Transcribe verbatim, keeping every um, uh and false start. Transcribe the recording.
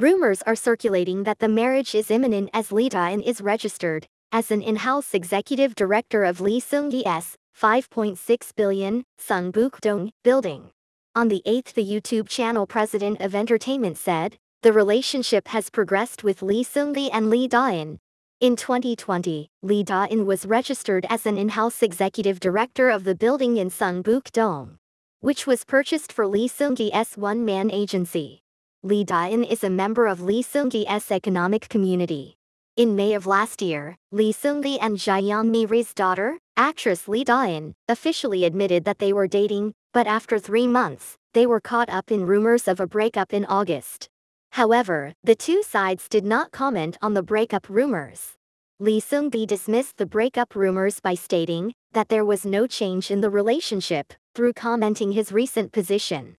Rumors are circulating that the marriage is imminent, as Lee Da-in is registered as an in-house executive director of Lee Seung-gi's five point six billion Seongbuk-dong building. On the eighth, the YouTube channel President of Entertainment said, "The relationship has progressed with Lee Seung-gi and Lee Da-in." In twenty twenty, Lee Da-in was registered as an in-house executive director of the building in Seongbuk-dong, which was purchased for Lee Seung-gi's one-man agency. Lee Da-in is a member of Lee Seung-gi's economic community. In May of last year, Lee Seung-gi and Jaeyoung Mi-ri's daughter, actress Lee Da-in, officially admitted that they were dating, but after three months, they were caught up in rumors of a breakup in August. However, the two sides did not comment on the breakup rumors. Lee Seung-gi dismissed the breakup rumors by stating that there was no change in the relationship, through commenting his recent position.